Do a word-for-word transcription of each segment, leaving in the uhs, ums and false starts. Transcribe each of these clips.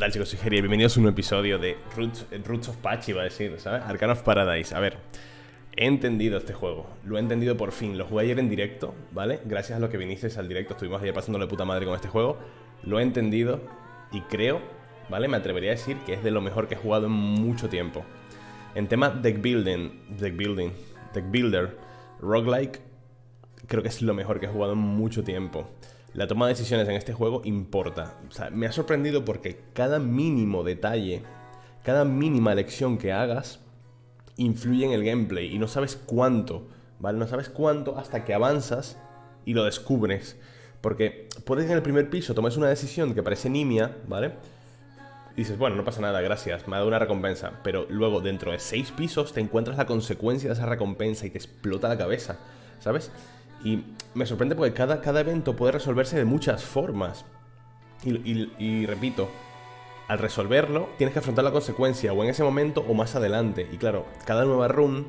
tal, chicos? Soy Gerier. Bienvenidos a un episodio de Roots, Roots of Patch, iba a decir, ¿sabes? Arcana of Paradise. A ver, he entendido este juego. Lo he entendido por fin. Lo jugué ayer en directo, ¿vale? Gracias a lo que vinisteis al directo. Estuvimos ayer pasándole puta madre con este juego. Lo he entendido y creo, ¿vale? Me atrevería a decir que es de lo mejor que he jugado en mucho tiempo. En tema deck building, deck building, deck builder, roguelike, creo que es lo mejor que he jugado en mucho tiempo. La toma de decisiones en este juego importa. O sea, me ha sorprendido porque cada mínimo detalle, cada mínima elección que hagas, influye en el gameplay. Y no sabes cuánto, ¿vale? No sabes cuánto hasta que avanzas y lo descubres. Porque puedes en el primer piso tomas una decisión que parece nimia, ¿vale? Y dices, bueno, no pasa nada, gracias, me ha dado una recompensa. Pero luego, dentro de seis pisos, te encuentras la consecuencia de esa recompensa y te explota la cabeza, ¿sabes? Y me sorprende porque cada, cada evento puede resolverse de muchas formas. Y, y, y repito, al resolverlo tienes que afrontar la consecuencia, o en ese momento o más adelante. Y claro, cada nueva run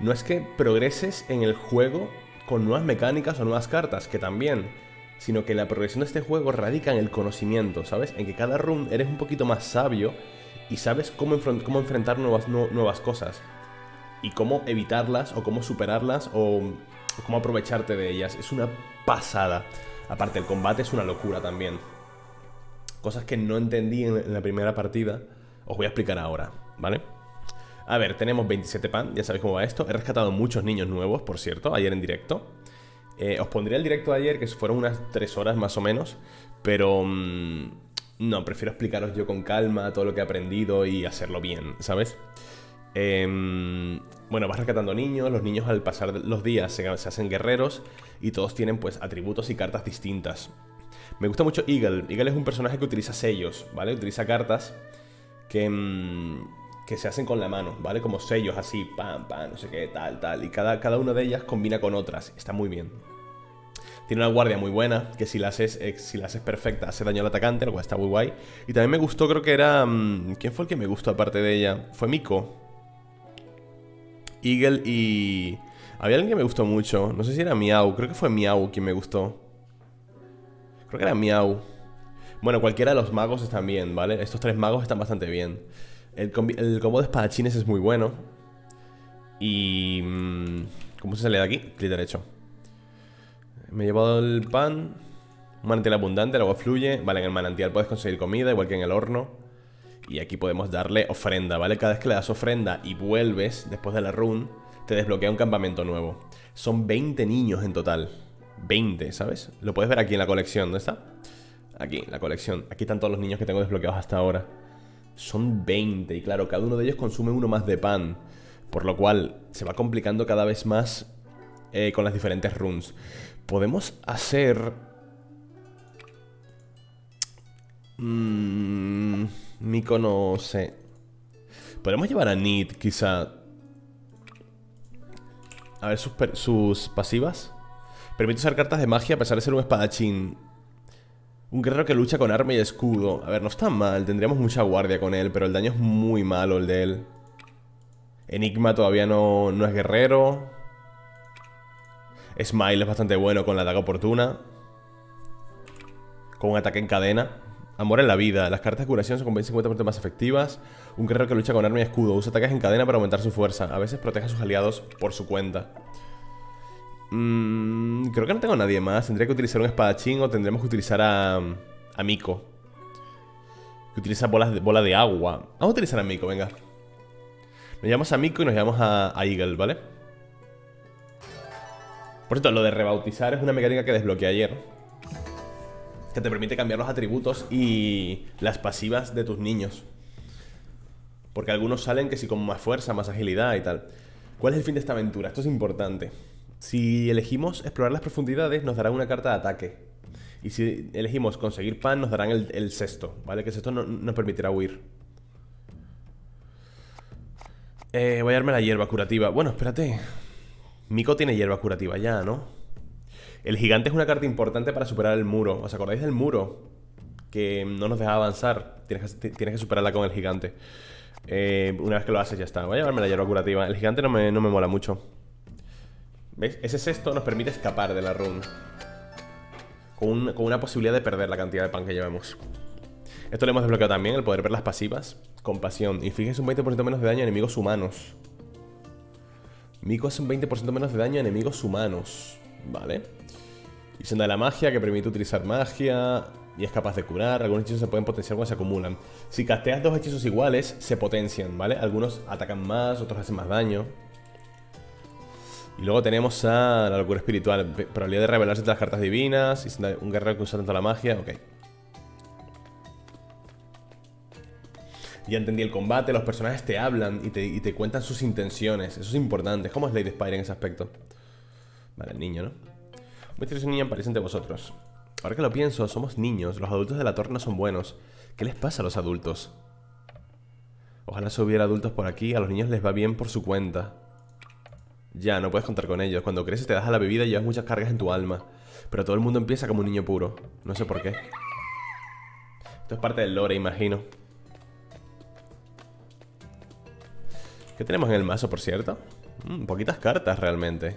no es que progreses en el juego con nuevas mecánicas o nuevas cartas, que también, sino que la progresión de este juego radica en el conocimiento, ¿sabes? En que cada run eres un poquito más sabio y sabes cómo, cómo enfrentar nuevas, no, nuevas cosas. Y cómo evitarlas, o cómo superarlas, o cómo aprovecharte de ellas. Es una pasada. Aparte, el combate es una locura también. Cosas que no entendí en la primera partida, os voy a explicar ahora, ¿vale? A ver, tenemos veintisiete pan, ya sabéis cómo va esto. He rescatado muchos niños nuevos, por cierto, ayer en directo. Eh, os pondría el directo de ayer, que fueron unas tres horas más o menos. Pero... Mmm, no, prefiero explicaros yo con calma todo lo que he aprendido y hacerlo bien, ¿sabes? Eh, bueno, vas rescatando niños. Los niños al pasar los días se, se hacen guerreros. Y todos tienen pues atributos y cartas distintas. Me gusta mucho Eagle. Eagle es un personaje que utiliza sellos, ¿vale? Utiliza cartas que, mmm, que se hacen con la mano, ¿vale? Como sellos así, pam, pam, no sé qué, tal, tal. Y cada, cada una de ellas combina con otras. Está muy bien. Tiene una guardia muy buena, que si la haces, eh, si la haces perfecta, hace daño al atacante, lo cual está muy guay. Y también me gustó, creo que era... Mmm, ¿quién fue el que me gustó aparte de ella? Fue Miko. Eagle y... había alguien que me gustó mucho. No sé si era Miau. Creo que fue Miau quien me gustó. Creo que era Miau. Bueno, cualquiera de los magos están bien, ¿vale? Estos tres magos están bastante bien. El, combi... el combo de espadachines es muy bueno. Y... ¿cómo se sale de aquí? Clic derecho. Me he llevado el pan. Un manantial abundante, el agua fluye. Vale, en el manantial puedes conseguir comida, igual que en el horno. Y aquí podemos darle ofrenda, ¿vale? Cada vez que le das ofrenda y vuelves después de la run, te desbloquea un campamento nuevo. Son veinte niños en total. veinte, ¿sabes? Lo puedes ver aquí en la colección, ¿dónde está? Aquí, en la colección. Aquí están todos los niños que tengo desbloqueados hasta ahora. Son veinte, y claro, cada uno de ellos consume uno más de pan. Por lo cual, se va complicando cada vez más eh, con las diferentes runs. Podemos hacer... Mmm... Miko no sé. Podemos llevar a Nid, quizá. A ver sus, sus pasivas. Permite usar cartas de magia a pesar de ser un espadachín. Un guerrero que lucha con arma y escudo. A ver, no está mal. Tendríamos mucha guardia con él, pero el daño es muy malo el de él. Enigma todavía no, no es guerrero. Smile es bastante bueno con la daga oportuna. Con un ataque en cadena. Amor en la vida. Las cartas de curación son con cincuenta por ciento más efectivas. Un guerrero que lucha con arma y escudo. Usa ataques en cadena para aumentar su fuerza. A veces protege a sus aliados por su cuenta. Mm, creo que no tengo a nadie más. Tendría que utilizar un espadachín o tendremos que utilizar a, a Miko. Que utiliza bolas de, bola de agua. Vamos a utilizar a Miko, venga. Nos llevamos a Miko y nos llevamos a, a Eagle, ¿vale? Por cierto, lo de rebautizar es una mecánica que desbloqueé ayer, que te permite cambiar los atributos y las pasivas de tus niños. Porque algunos salen que sí con más fuerza, más agilidad y tal. ¿Cuál es el fin de esta aventura? Esto es importante. Si elegimos explorar las profundidades, nos darán una carta de ataque. Y si elegimos conseguir pan, nos darán el, el cesto, ¿vale? Que el cesto no, nos permitirá huir. Eh, voy a darme la hierba curativa. Bueno, espérate. Miko tiene hierba curativa ya, ¿no? El gigante es una carta importante para superar el muro. ¿Os acordáis del muro? Que no nos deja avanzar. Tienes que, tienes que superarla con el gigante. Eh, una vez que lo haces ya está. Voy a llevarme la hierba curativa. El gigante no me, no me mola mucho. ¿Veis? Ese cesto nos permite escapar de la run. Con, un, con una posibilidad de perder la cantidad de pan que llevamos. Esto lo hemos desbloqueado también, el poder ver las pasivas. Compasión. Y fíjense, un veinte por ciento menos de daño a enemigos humanos. Miko hace un veinte por ciento menos de daño a enemigos humanos. Vale. Y senda de la magia, que permite utilizar magia y es capaz de curar. Algunos hechizos se pueden potenciar cuando se acumulan. Si casteas dos hechizos iguales, se potencian, ¿vale? Algunos atacan más, otros hacen más daño. Y luego tenemos a la locura espiritual. Probabilidad de revelarse entre las cartas divinas. Y un guerrero que usa tanto la magia. Ok. Ya entendí el combate. Los personajes te hablan y te, y te cuentan sus intenciones. Eso es importante. ¿Cómo es Lady Spider en ese aspecto? Vale, el niño, ¿no? Misterio y niña aparecen ante vosotros. Ahora que lo pienso, somos niños. Los adultos de la torre no son buenos. ¿Qué les pasa a los adultos? Ojalá se hubiera adultos por aquí. A los niños les va bien por su cuenta. Ya, no puedes contar con ellos. Cuando creces te das a la bebida y llevas muchas cargas en tu alma. Pero todo el mundo empieza como un niño puro. No sé por qué. Esto es parte del lore, imagino. ¿Qué tenemos en el mazo, por cierto? Mm, poquitas cartas, realmente.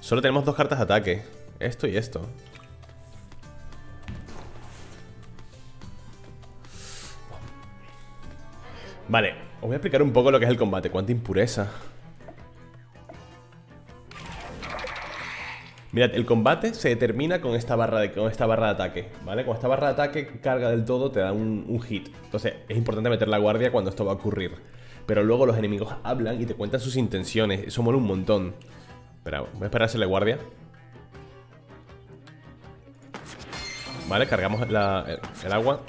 Solo tenemos dos cartas de ataque. Esto y esto. Vale, os voy a explicar un poco lo que es el combate. Cuánta impureza. Mirad, el combate se determina con esta barra de, con esta barra de ataque, ¿vale? Con esta barra de ataque carga del todo te da un, un hit. Entonces es importante meter la guardia cuando esto va a ocurrir. Pero luego los enemigos hablan y te cuentan sus intenciones. Eso mola un montón. Espera, voy a esperar a hacerle guardia. Vale, cargamos la, el, el agua.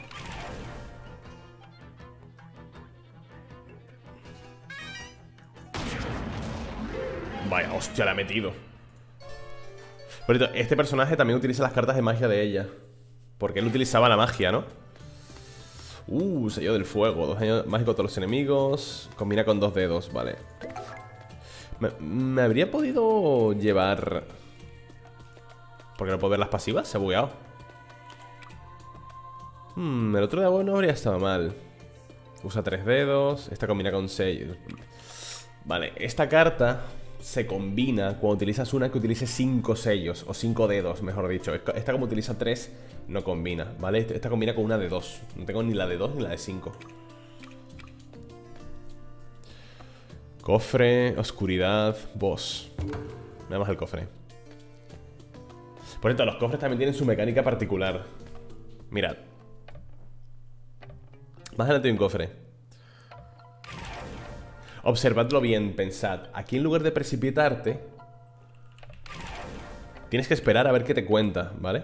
Vaya, hostia, la he metido. Este personaje también utiliza las cartas de magia de ella. Porque él utilizaba la magia, ¿no? Uh, sello del fuego. Dos daños mágicos a todos los enemigos. Combina con dos dedos, vale. Me, me habría podido llevar... Porque no puedo ver las pasivas, se ha bugueado. Hmm, el otro de agua no habría estado mal. Usa tres dedos. Esta combina con seis. Vale, esta carta... se combina cuando utilizas una que utilice cinco sellos, o cinco dedos, mejor dicho. Esta como utiliza tres, no combina, ¿vale? Esta combina con una de dos. No tengo ni la de dos ni la de cinco. Cofre, oscuridad, boss. Nada más el cofre. Por cierto, los cofres también tienen su mecánica particular. Mirad. Más adelante hay un cofre. Observadlo bien, pensad. Aquí en lugar de precipitarte, tienes que esperar a ver qué te cuenta, ¿vale?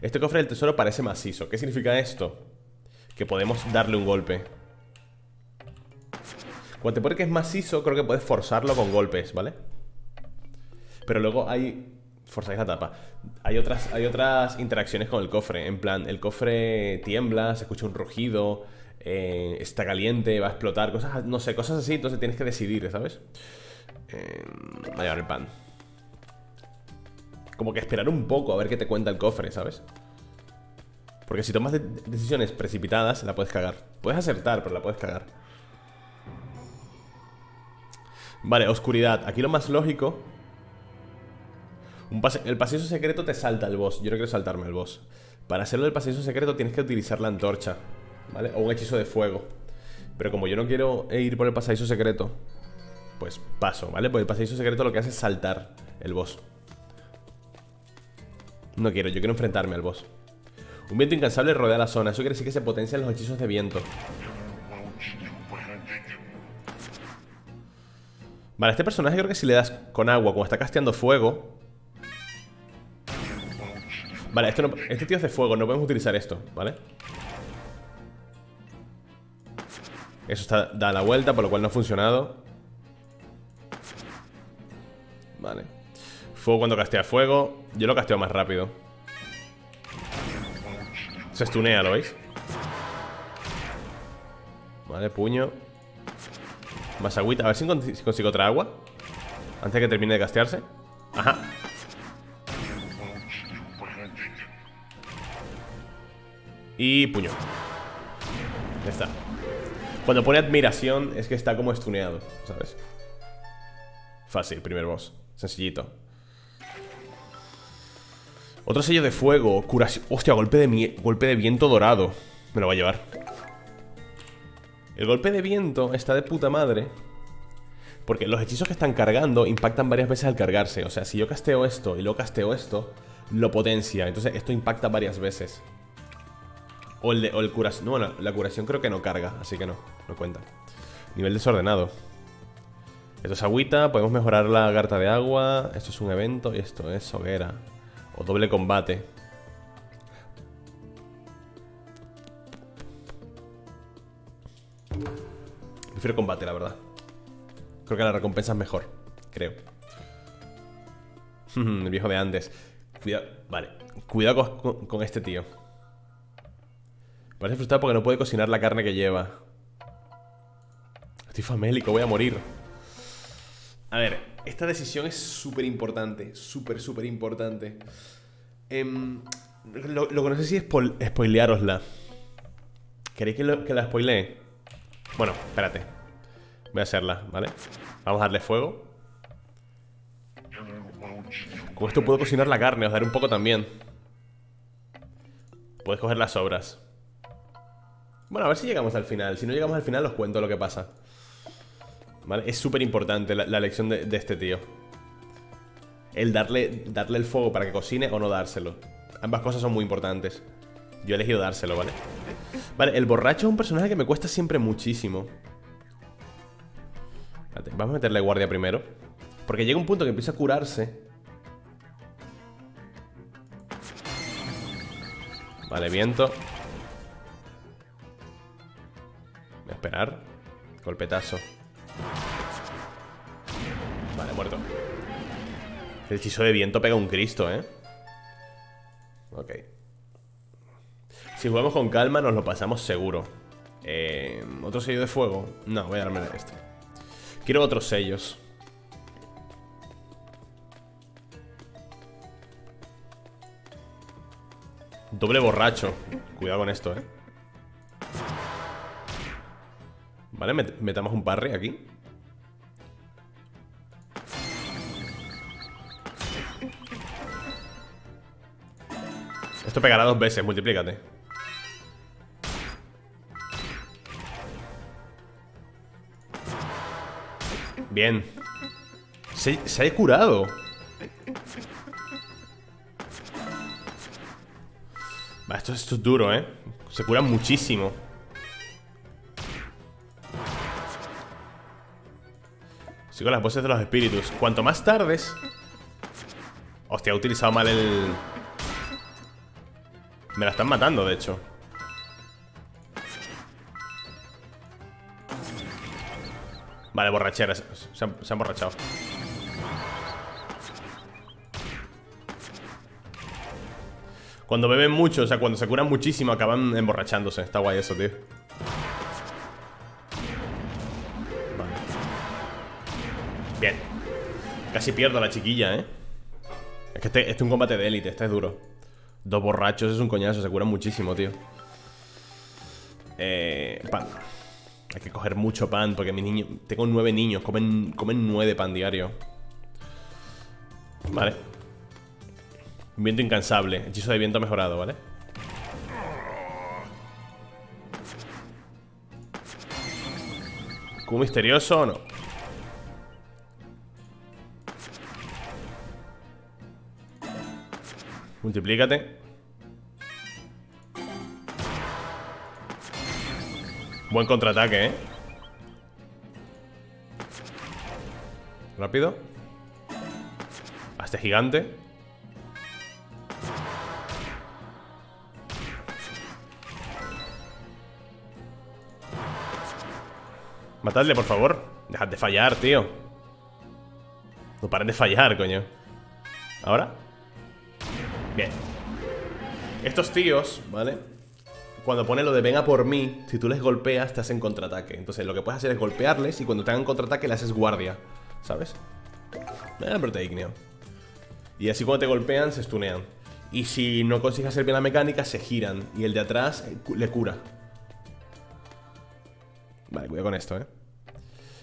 Este cofre del tesoro parece macizo. ¿Qué significa esto? Que podemos darle un golpe. Cuando te pone que es macizo, creo que puedes forzarlo con golpes, ¿vale? Pero luego hay... forzáis la tapa. Hay otras, hay otras interacciones con el cofre. En plan, el cofre tiembla, se escucha un rugido... Eh, está caliente, va a explotar, cosas, no sé, cosas así, entonces tienes que decidir, ¿sabes? Eh, voy a llevar el pan. Como que esperar un poco a ver qué te cuenta el cofre, ¿sabes? Porque si tomas de decisiones precipitadas, la puedes cagar. Puedes acertar, pero la puedes cagar. Vale, oscuridad. Aquí lo más lógico... Un pase el paseo secreto te salta el boss. Yo no quiero saltarme el boss. Para hacerlo del paseo secreto tienes que utilizar la antorcha, ¿vale? O un hechizo de fuego. Pero como yo no quiero ir por el pasadizo secreto, pues paso, ¿vale? Porque el pasadizo secreto lo que hace es saltar el boss. No quiero, yo quiero enfrentarme al boss. Un viento incansable rodea la zona. Eso quiere decir que se potencian los hechizos de viento. Vale, este personaje creo que si le das con agua, como está casteando fuego. Vale, esto no, este tío es de fuego, no podemos utilizar esto, ¿vale? Eso está, da la vuelta, por lo cual no ha funcionado. Vale. Fuego cuando castea fuego. Yo lo casteo más rápido. Se estunea, ¿lo veis? Vale, puño. Más agüita. A ver si consigo otra agua antes de que termine de castearse. Ajá. Y puño. Ya está. Cuando pone admiración es que está como estuneado, ¿sabes? Fácil, primer boss. Sencillito. Otro sello de fuego. Curación. Hostia, golpe de, golpe de viento dorado. Me lo va a llevar. El golpe de viento está de puta madre. Porque los hechizos que están cargando impactan varias veces al cargarse. O sea, si yo casteo esto y luego casteo esto, lo potencia. Entonces esto impacta varias veces. O el, de, o el curación. No, bueno, la curación creo que no carga. Así que no, no cuenta. Nivel desordenado. Esto es agüita. Podemos mejorar la garta de agua. Esto es un evento. Y esto es hoguera. O doble combate. Prefiero combate, la verdad. Creo que la recompensa es mejor. Creo. El viejo de antes. Cuidado. Vale. Cuidado con, con, con este tío. Parece frustrado porque no puede cocinar la carne que lleva. Estoy famélico. Voy a morir. A ver. Esta decisión es súper importante. Súper, súper importante. Eh, lo, lo que no sé si es spoilearosla. ¿Queréis que, lo, que la spoilee? Bueno, espérate. Voy a hacerla, ¿vale? Vamos a darle fuego. Con esto puedo cocinar la carne. Os daré un poco también. Puedes coger las sobras. Bueno, a ver si llegamos al final. Si no llegamos al final, os cuento lo que pasa, ¿vale? Es súper importante la, la elección de, de este tío. El darle, darle el fuego para que cocine o no dárselo. Ambas cosas son muy importantes. Yo he elegido dárselo, ¿vale? Vale, el borracho es un personaje que me cuesta siempre muchísimo. Vamos a meterle guardia primero. Porque llega un punto que empieza a curarse. Vale, viento. Voy a esperar. Golpetazo. Vale, muerto. El hechizo de viento pega un Cristo, ¿eh? Ok. Si jugamos con calma nos lo pasamos seguro. eh, ¿Otro sello de fuego? No, voy a darme de este. Quiero otros sellos. Doble borracho. Cuidado con esto, eh. Vale, met metamos un parry aquí. Esto pegará dos veces, multiplícate. Bien. Se, se ha curado. Va, esto, esto es duro, ¿eh? Se cura muchísimo. Sigo las voces de los espíritus. Cuanto más tardes... Hostia, he utilizado mal el... Me la están matando, de hecho. Vale, borracheras. Se han, se han borrachado. Cuando beben mucho, o sea, cuando se curan muchísimo, acaban emborrachándose. Está guay eso, tío. Vale. Bien. Casi pierdo a la chiquilla, ¿eh? Es que este, este es un combate de élite. Este es duro. Dos borrachos es un coñazo. Se curan muchísimo, tío. Eh... Pan. Hay que coger mucho pan, porque mis niños... Tengo nueve niños, comen, comen nueve pan diario. Vale. Viento incansable. Hechizo de viento mejorado, ¿vale? ¿Q misterioso o no? Multiplícate. Buen contraataque, ¿eh? Rápido. A este gigante. Matadle, por favor. Dejad de fallar, tío. No paren de fallar, coño. ¿Ahora? Bien. Estos tíos, ¿vale? Cuando pone lo de venga por mí, si tú les golpeas, te hacen contraataque. Entonces lo que puedes hacer es golpearles y cuando te hagan contraataque le haces guardia, ¿sabes? Eh, pero te igneo. Y así cuando te golpean, se stunean. Y si no consigues hacer bien la mecánica, se giran. Y el de atrás le cura. Vale, cuidado con esto, ¿eh?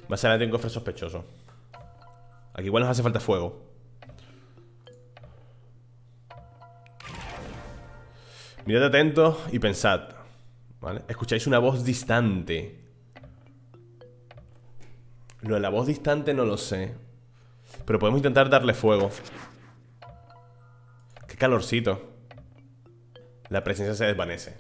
Más adelante un cofre sospechoso. Aquí igual nos hace falta fuego. Mirad atentos y pensad, ¿vale? Escucháis una voz distante. Lo de la voz distante no lo sé, pero podemos intentar darle fuego. Qué calorcito. La presencia se desvanece.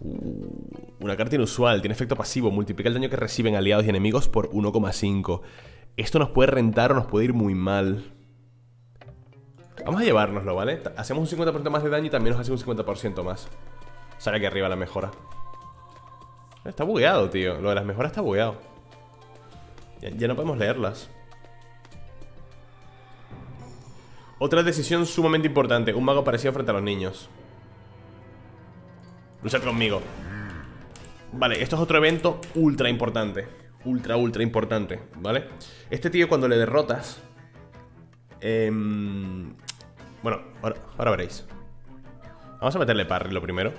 Uh, una carta inusual, tiene efecto pasivo. Multiplica el daño que reciben aliados y enemigos por uno coma cinco. Esto nos puede rentar o nos puede ir muy mal. Vamos a llevárnoslo, ¿vale? Hacemos un cincuenta por ciento más de daño y también nos hace un cincuenta por ciento más. Sale aquí arriba la mejora. Está bugueado, tío. Lo de las mejoras está bugueado. Ya, ya no podemos leerlas. Otra decisión sumamente importante. Un mago parecido frente a los niños. Luchad conmigo. Vale, esto es otro evento ultra importante. Ultra, ultra importante, ¿vale? Este tío cuando le derrotas... Eh, bueno, ahora, ahora veréis. Vamos a meterle parry lo primero.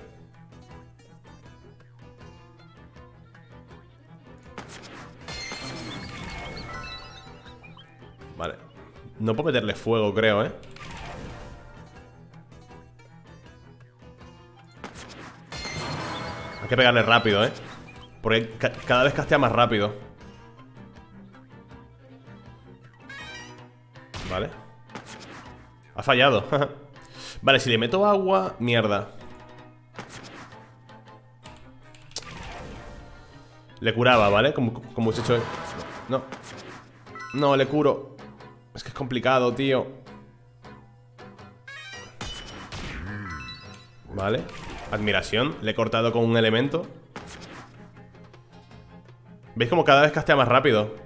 Vale. No puedo meterle fuego, creo, ¿eh? Hay que pegarle rápido, ¿eh? Porque ca cada vez castea más rápido. Vale. Ha fallado. Vale, si le meto agua, mierda. Le curaba, ¿vale? Como, como he hecho... No. No, le curo. Es que es complicado, tío. Vale. Admiración, le he cortado con un elemento. ¿Veis como cada vez castea más rápido?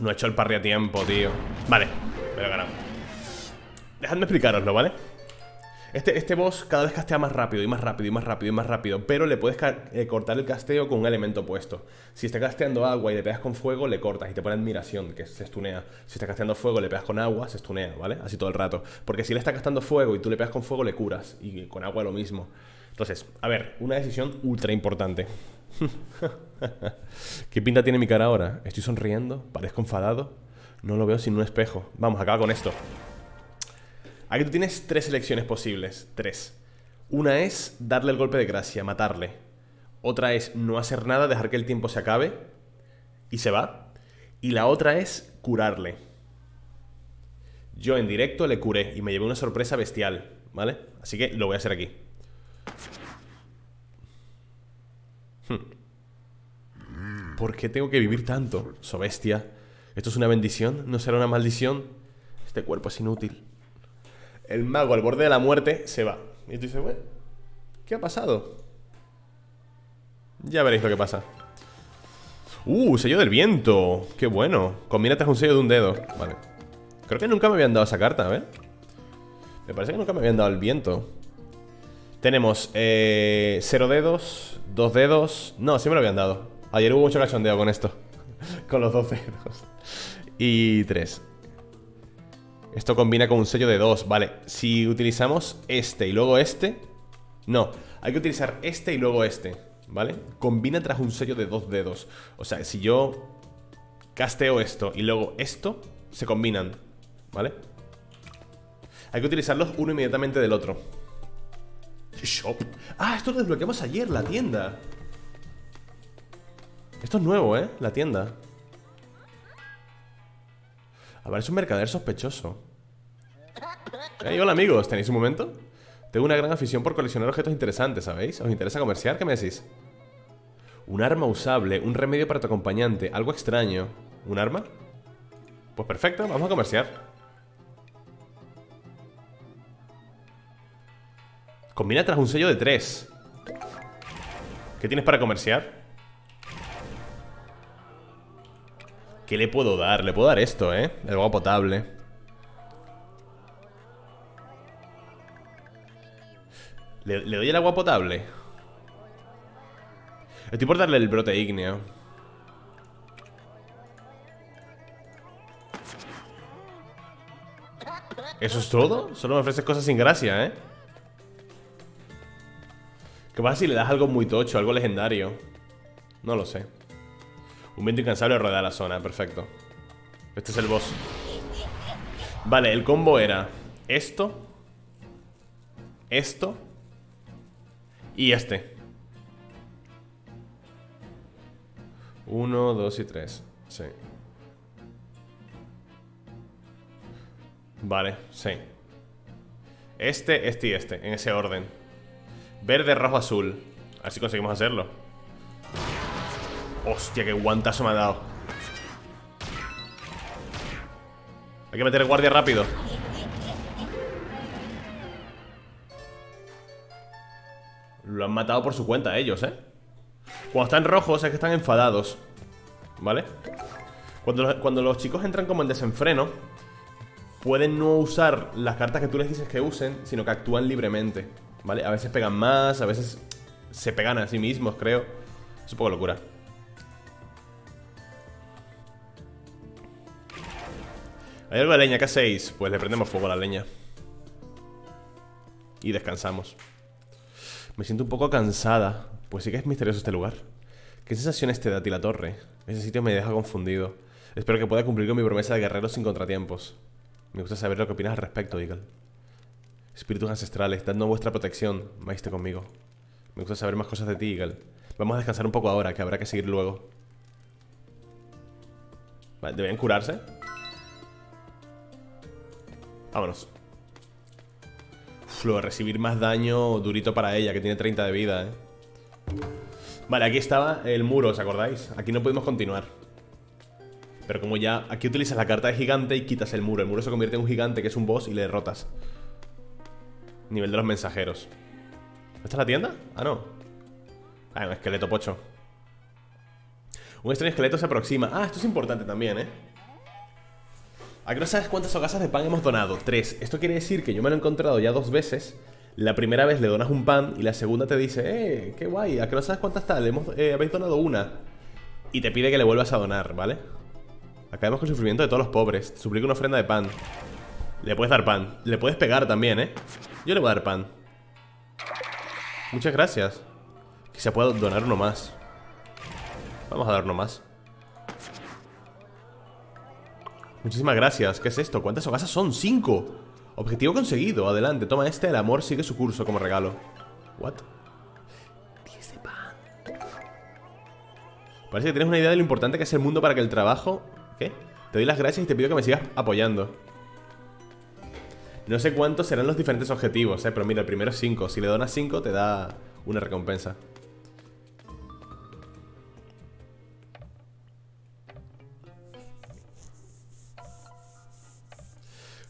No he hecho el parry a tiempo, tío. Vale, me lo he ganado. Dejadme explicaroslo, ¿vale? Este, este boss cada vez castea más rápido y más rápido y más rápido y más rápido. Pero le puedes eh, cortar el casteo con un elemento opuesto. Si está casteando agua y le pegas con fuego, le cortas y te pone admiración, que se estunea. Si está casteando fuego, le pegas con agua, se estunea, ¿vale? Así todo el rato. Porque si le está gastando fuego y tú le pegas con fuego, le curas. Y con agua lo mismo. Entonces, a ver, una decisión ultra importante. ¿Qué pinta tiene mi cara ahora? ¿Estoy sonriendo? ¿Parezco enfadado? No lo veo sin un espejo. Vamos, acaba con esto. Aquí tú tienes tres elecciones posibles. Tres. Una es darle el golpe de gracia, matarle. Otra es no hacer nada, dejar que el tiempo se acabe y se va. Y la otra es curarle. Yo en directo le curé y me llevé una sorpresa bestial, ¿vale? Así que lo voy a hacer aquí. hmm. ¿Por qué tengo que vivir tanto? So bestia. ¿Esto es una bendición? ¿No será una maldición? Este cuerpo es inútil. El mago al borde de la muerte se va. Y tú dices, bueno, ¿qué ha pasado? Ya veréis lo que pasa. Uh, sello del viento. Qué bueno. Combina tras un sello de un dedo. Vale. Creo que nunca me habían dado esa carta, a ver. Me parece que nunca me habían dado el viento. Tenemos eh, cero dedos, dos dedos. No, sí me lo habían dado. Ayer hubo mucho cachondeo con esto. Con los dos dedos. Y tres. Esto combina con un sello de dos, vale. Si utilizamos este y luego este... No, hay que utilizar este y luego este, ¿vale? Combina tras un sello de dos dedos. O sea, si yo casteo esto y luego esto, se combinan, ¿vale? Hay que utilizarlos uno inmediatamente del otro. Shop. Ah, esto lo desbloqueamos ayer, la tienda. Esto es nuevo, ¿eh? La tienda. Aparece un mercader sospechoso. Hey, hola amigos, ¿tenéis un momento? Tengo una gran afición por coleccionar objetos interesantes, ¿sabéis? ¿Os interesa comerciar? ¿Qué me decís? Un arma usable, un remedio para tu acompañante, algo extraño. ¿Un arma? Pues perfecto, vamos a comerciar. Combina tras un sello de tres. ¿Qué tienes para comerciar? ¿Qué le puedo dar? Le puedo dar esto, ¿eh? El agua potable. ¿Le, ¿Le doy el agua potable? Estoy por darle el brote ígneo. ¿Eso es todo? Solo me ofreces cosas sin gracia, ¿eh? ¿Qué pasa si le das algo muy tocho, algo legendario? No lo sé. Un viento incansable rodea la zona, perfecto. Este es el boss. Vale, el combo era esto, esto y este. Uno, dos y tres. Sí. Vale, sí. Este, este y este, en ese orden. Verde, rojo, azul. Así conseguimos hacerlo. Hostia, qué guantazo me ha dado. Hay que meter guardia rápido. Lo han matado por su cuenta ellos, ¿eh? Cuando están rojos es que están enfadados, ¿vale? Cuando los, cuando los chicos entran como en desenfreno, pueden no usar las cartas que tú les dices que usen, sino que actúan libremente, ¿vale? A veces pegan más, a veces se pegan a sí mismos, creo. Es un poco locura. Hay algo de leña, ¿qué hacéis? Pues le prendemos fuego a la leña y descansamos. Me siento un poco cansada. Pues sí que es misterioso este lugar. ¿Qué sensaciones te da a ti la torre? Ese sitio me deja confundido. Espero que pueda cumplir con mi promesa de guerrero sin contratiempos. Me gusta saber lo que opinas al respecto, Eagle. Espíritus ancestrales, dadnos vuestra protección. Maíste conmigo. Me gusta saber más cosas de ti, Eagle. Vamos a descansar un poco ahora, que habrá que seguir luego. Vale, ¿deberían curarse? Vámonos. Flo, recibir más daño durito para ella, que tiene treinta de vida, ¿eh? Vale, aquí estaba el muro, ¿os acordáis? Aquí no pudimos continuar. Pero como ya... Aquí utilizas la carta de gigante y quitas el muro. El muro se convierte en un gigante que es un boss y le derrotas. Nivel de los mensajeros. ¿Esta es la tienda? Ah, no. Ah, un esqueleto pocho. Un extraño esqueleto se aproxima. Ah, esto es importante también, ¿eh? Aquí no sabes cuántas hogazas de pan hemos donado. Tres. Esto quiere decir que yo me lo he encontrado ya dos veces. La primera vez le donas un pan y la segunda te dice: ¡eh, qué guay! ¿A que no sabes cuántas tal? Hemos, eh, habéis donado una. Y te pide que le vuelvas a donar, ¿vale? Acabemos con el sufrimiento de todos los pobres. Te suplico una ofrenda de pan. Le puedes dar pan. Le puedes pegar también, ¿eh? Yo le voy a dar pan. Muchas gracias. Quizá pueda donar uno más. Vamos a dar uno más. Muchísimas gracias. ¿Qué es esto? ¿Cuántas hogazas son? ¡Cinco! Objetivo conseguido. Adelante. Toma este. El amor sigue su curso como regalo. ¿What? diez de pan. Parece que tienes una idea de lo importante que es el mundo para que el trabajo... ¿Qué? Te doy las gracias y te pido que me sigas apoyando. No sé cuántos serán los diferentes objetivos, ¿eh? Pero mira, el primero es cinco. Si le donas cinco te da una recompensa.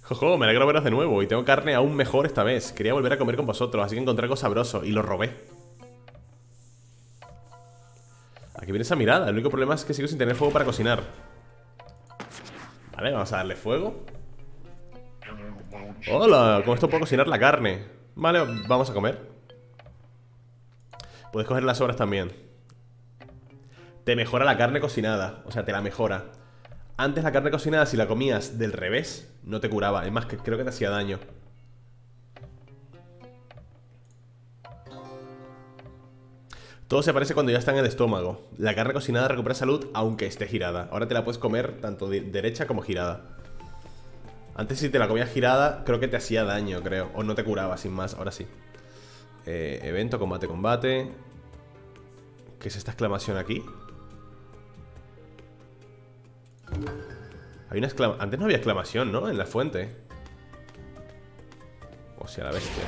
Jojo, me alegro veros de nuevo y tengo carne aún mejor esta vez. Quería volver a comer con vosotros, así que encontré algo sabroso y lo robé. Aquí viene esa mirada. El único problema es que sigo sin tener fuego para cocinar. Vale, vamos a darle fuego. Hola, con esto puedo cocinar la carne. Vale, vamos a comer. Puedes coger las sobras también. Te mejora la carne cocinada, o sea, te la mejora. Antes la carne cocinada, si la comías del revés, no te curaba. Es más, que creo que te hacía daño. Todo se aparece cuando ya está en el estómago. La carne cocinada recupera salud aunque esté girada. Ahora te la puedes comer tanto de derecha como girada. Antes si te la comías girada, creo que te hacía daño, creo. O no te curaba, sin más, ahora sí. eh, Evento, combate, combate. ¿Qué es esta exclamación aquí? Hay una exclamación. Antes no había exclamación, ¿no? En la fuente. O sea, la bestia.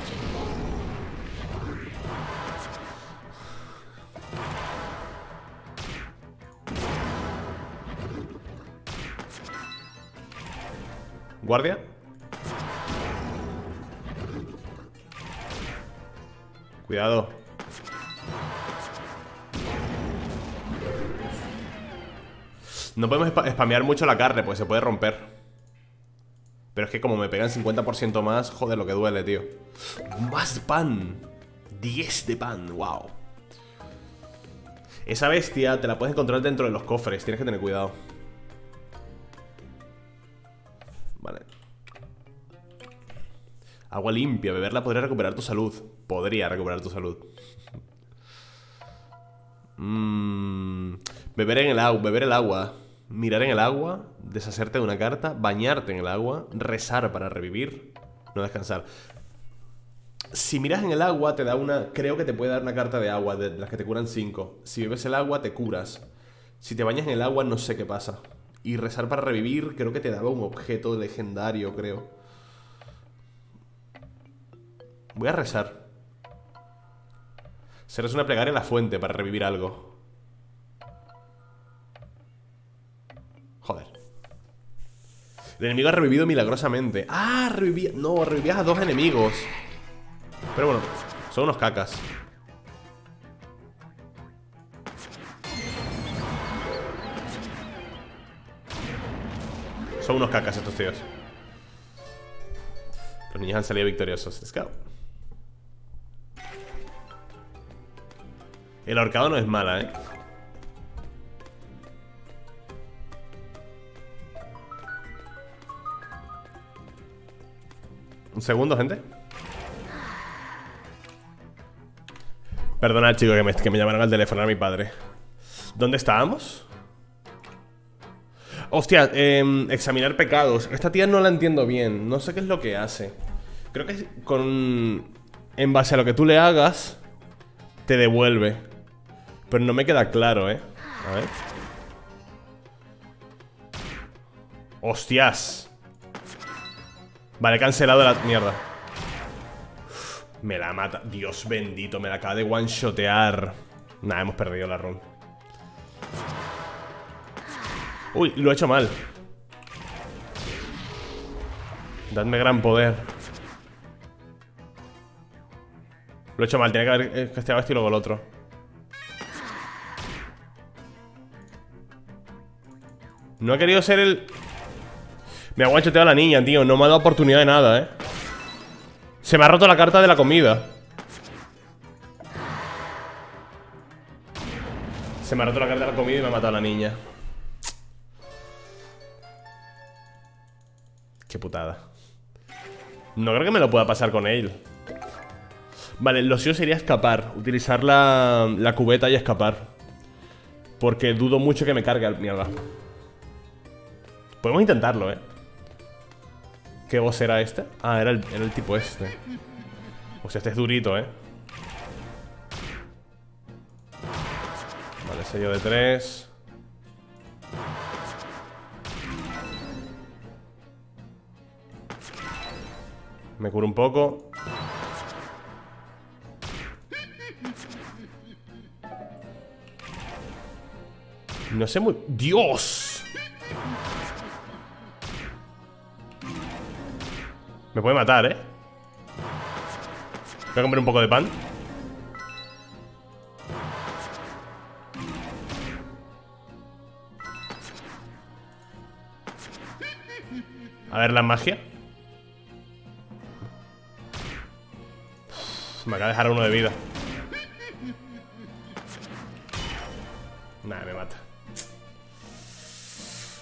Guardia. Cuidado. No podemos spamear mucho la carne, pues se puede romper. Pero es que como me pegan cincuenta por ciento más, joder lo que duele, tío. Más pan. diez de pan, wow. Esa bestia te la puedes encontrar dentro de los cofres. Tienes que tener cuidado. Vale. Agua limpia, beberla podría recuperar tu salud. Podría recuperar tu salud. Mm, beber en el agua, beber el agua, mirar en el agua, deshacerte de una carta, bañarte en el agua, rezar para revivir, no descansar. Si miras en el agua te da una, creo que te puede dar una carta de agua, de las que te curan cinco. Si bebes el agua te curas. Si te bañas en el agua no sé qué pasa. Y rezar para revivir creo que te daba un objeto legendario, creo. Voy a rezar. Serás una plegaria en la fuente para revivir algo. Joder. El enemigo ha revivido milagrosamente. Ah, revivía... No, revivías a dos enemigos. Pero bueno, son unos cacas. Son unos cacas estos tíos. Los niños han salido victoriosos. Let's go. El ahorcado no es mala, ¿eh? Un segundo, gente. Perdonad, chicos, que me, que me llamaron al teléfono a mi padre. ¿Dónde estábamos? Hostia, eh, examinar pecados. Esta tía no la entiendo bien. No sé qué es lo que hace. Creo que es con... En base a lo que tú le hagas, te devuelve. Pero no me queda claro, ¿eh? A ver. ¡Hostias! Vale, he cancelado la mierda. Uf, me la mata. Dios bendito, me la acaba de one-shotear. Nah, hemos perdido la run. Uy, lo he hecho mal. Dadme gran poder. Lo he hecho mal, tenía que haber casteado esto y luego el otro. No ha querido ser el... Me ha guanchoteado la niña, tío. No me ha dado oportunidad de nada, eh. Se me ha roto la carta de la comida. Se me ha roto la carta de la comida y me ha matado a la niña. Qué putada. No creo que me lo pueda pasar con él. Vale, lo suyo sería escapar. Utilizar la, la cubeta y escapar. Porque dudo mucho que me cargue el mierda. Podemos intentarlo, ¿eh? ¿Qué voz era este? Ah, era el, era el tipo este. O sea, este es durito, ¿eh? Vale, sello de tres. Me curo un poco. No sé muy... ¡Dios! Me puede matar, ¿eh? Voy a comer un poco de pan. A ver la magia. Me acaba de dejar uno de vida. Nah, me mata.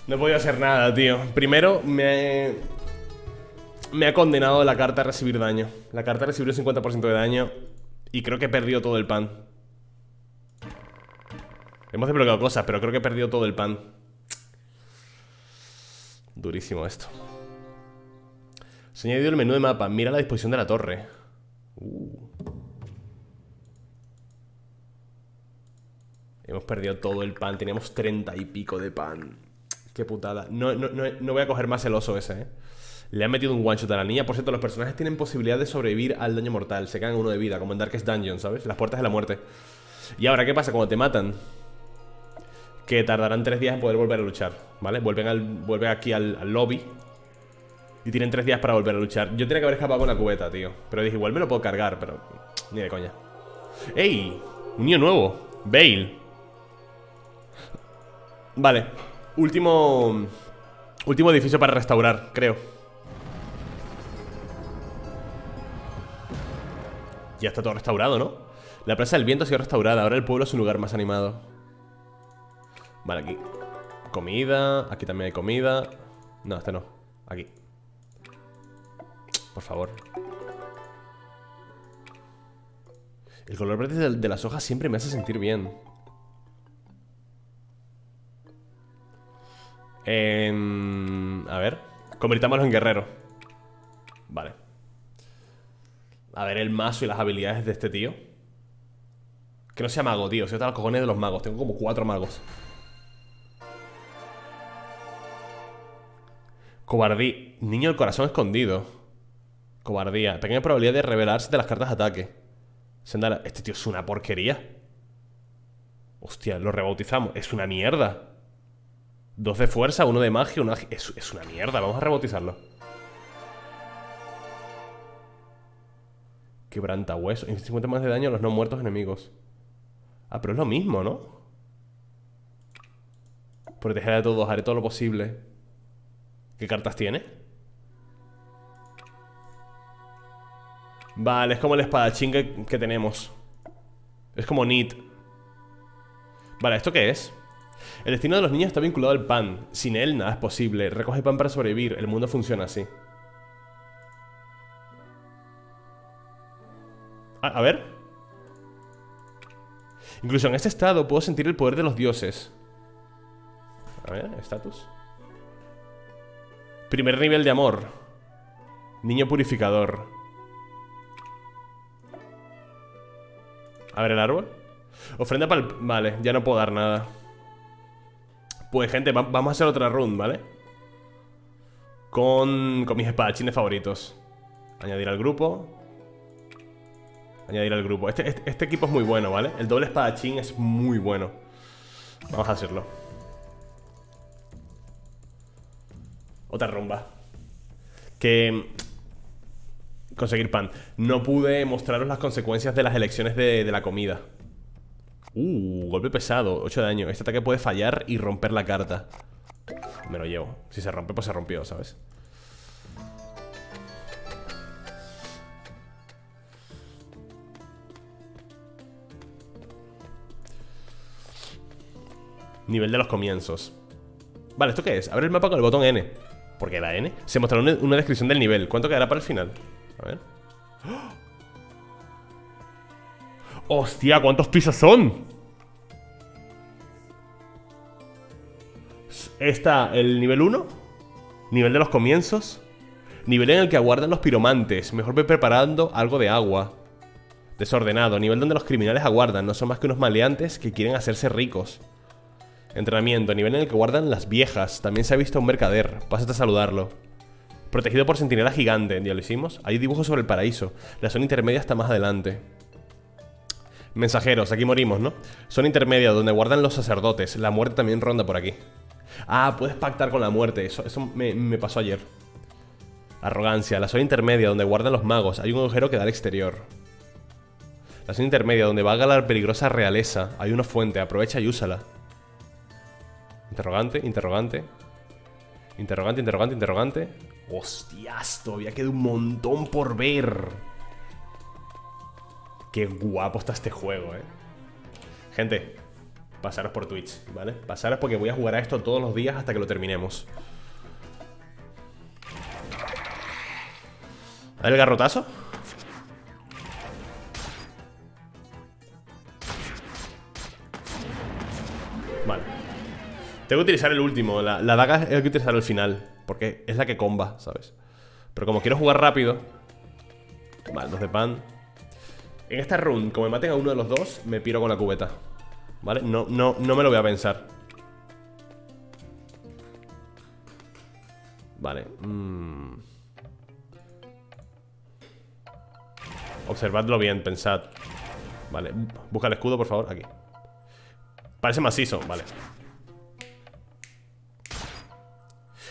No he podido hacer nada, tío. Primero me... Me ha condenado la carta a recibir daño. La carta recibió el cincuenta por ciento de daño. Y creo que he perdido todo el pan. Hemos desbloqueado cosas, pero creo que he perdido todo el pan. Durísimo esto. Se ha añadido el menú de mapa. Mira la disposición de la torre. uh. Hemos perdido todo el pan. Teníamos treinta y pico de pan. Qué putada. No, no, no, no voy a coger más el oso ese, eh. Le han metido un one shot a la niña. Por cierto, los personajes tienen posibilidad de sobrevivir al daño mortal. Se quedan uno de vida, como en Darkest Dungeon, ¿sabes? Las puertas de la muerte. Y ahora, ¿qué pasa cuando te matan? Que tardarán tres días en poder volver a luchar, ¿vale? Vuelven, al, vuelven aquí al, al lobby. Y tienen tres días para volver a luchar. Yo tenía que haber escapado con la cubeta, tío. Pero dije, igual me lo puedo cargar, pero... Ni de coña. ¡Ey! Un niño nuevo. Bale. Vale. Último... Último edificio para restaurar, creo. Ya está todo restaurado, ¿no? La plaza del viento ha sido restaurada. Ahora el pueblo es un lugar más animado. Vale, aquí comida. Aquí también hay comida. No, este no. Aquí. Por favor. El color verde de las hojas siempre me hace sentir bien. En... A ver, convirtámoslo en guerrero. Vale. A ver el mazo y las habilidades de este tío. Que no sea mago, tío. Se están los cojones de los magos. Tengo como cuatro magos. Cobardí. Niño del corazón escondido. Cobardía. Pequeña probabilidad de revelarse de las cartas de ataque. Sendala. Este tío es una porquería. Hostia, lo rebautizamos. Es una mierda. Dos de fuerza, uno de magia, uno de... Es, es una mierda. Vamos a rebautizarlo. Quebrantahueso. cincuenta más de daño a los no muertos enemigos. Ah, pero es lo mismo, ¿no? Protegeré a todos. Haré todo lo posible. ¿Qué cartas tiene? Vale, es como el espadachín que, que tenemos. Es como Nid. Vale, ¿esto qué es? El destino de los niños está vinculado al pan. Sin él nada es posible. Recoge pan para sobrevivir. El mundo funciona así. A, a ver. Incluso en este estado puedo sentir el poder de los dioses. A ver, estatus. Primer nivel de amor. Niño purificador. A ver el árbol. Ofrenda para el... Vale, ya no puedo dar nada. Pues gente, va vamos a hacer otra run, ¿vale? Con... Con mis espadachines favoritos. Añadir al grupo. Añadir al grupo. Este, este, este equipo es muy bueno, ¿vale? El doble espadachín es muy bueno. Vamos a hacerlo. Otra rumba. Que... Conseguir pan. No pude mostraros las consecuencias de las elecciones de, de la comida. Uh, golpe pesado, ocho de daño. Este ataque puede fallar y romper la carta. Me lo llevo. Si se rompe, pues se rompió, ¿sabes? Nivel de los comienzos. Vale, ¿esto qué es? Abre el mapa con el botón ene. ¿Por qué la ene? Se mostrará una, una descripción del nivel. ¿Cuánto quedará para el final? A ver. ¡Oh! ¡Hostia! ¿Cuántos pisos son? Está el nivel uno. Nivel de los comienzos. Nivel en el que aguardan los piromantes. Mejor ve preparando algo de agua. Desordenado. Nivel donde los criminales aguardan. No son más que unos maleantes que quieren hacerse ricos. Entrenamiento, nivel en el que guardan las viejas. También se ha visto un mercader, pásate a saludarlo. Protegido por sentinela gigante. Ya lo hicimos, hay dibujos sobre el paraíso. La zona intermedia está más adelante. Mensajeros, aquí morimos, ¿no? Zona intermedia, donde guardan los sacerdotes. La muerte también ronda por aquí. Ah, puedes pactar con la muerte. Eso, eso me, me pasó ayer. Arrogancia, la zona intermedia, donde guardan los magos. Hay un agujero que da al exterior. La zona intermedia, donde vaga la peligrosa realeza. Hay una fuente, aprovecha y úsala. Interrogante, interrogante. Interrogante, interrogante, interrogante. Hostias, todavía queda un montón por ver. Qué guapo está este juego, eh. Gente, pasaros por Twitch, ¿vale? Pasaros porque voy a jugar a esto todos los días hasta que lo terminemos. A ver el garrotazo. Tengo que utilizar el último, la, la daga es la que utilizar al final. Porque es la que comba, ¿sabes? Pero como quiero jugar rápido. Vale, dos de pan. En esta run, como me maten a uno de los dos, me piro con la cubeta. ¿Vale? No, no, no me lo voy a pensar. Vale. mm. Observadlo bien, pensad. Vale, busca el escudo, por favor, aquí. Parece macizo, vale.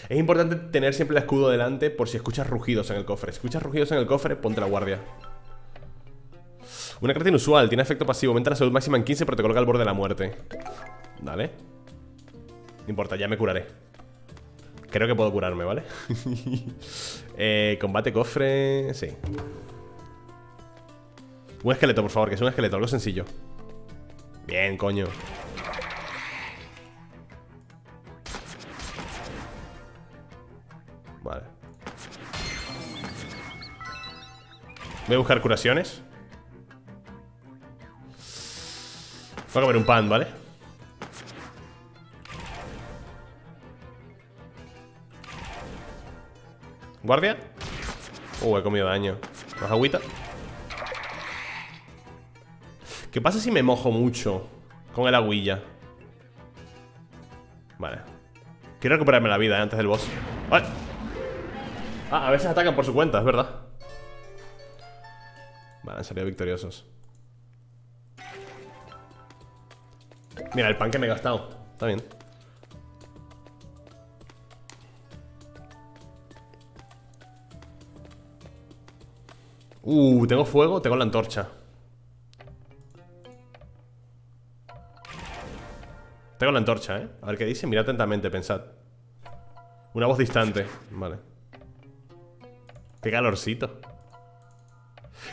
Es importante tener siempre el escudo delante por si escuchas rugidos en el cofre. Si escuchas rugidos en el cofre, ponte la guardia. Una carta inusual, tiene efecto pasivo. Aumenta la salud máxima en quince, pero te coloca al borde de la muerte. Vale. No importa, ya me curaré. Creo que puedo curarme, ¿vale? eh, combate cofre... Sí. Un esqueleto, por favor, que es un esqueleto, algo sencillo. Bien, coño. Vale. Voy a buscar curaciones. Voy a comer un pan, ¿vale? ¿Guardia? Uh, he comido daño. ¿Más agüita? ¿Qué pasa si me mojo mucho con el agüilla? Vale. Quiero recuperarme la vida, ¿eh? Antes del boss. Vale. Ah, a veces atacan por su cuenta, es verdad. Vale, han salido victoriosos. Mira, el pan que me he gastado. Está bien. Uh, tengo fuego, tengo la antorcha. Tengo la antorcha, ¿eh? A ver qué dice, mirad atentamente, pensad. Una voz distante, vale. Qué calorcito.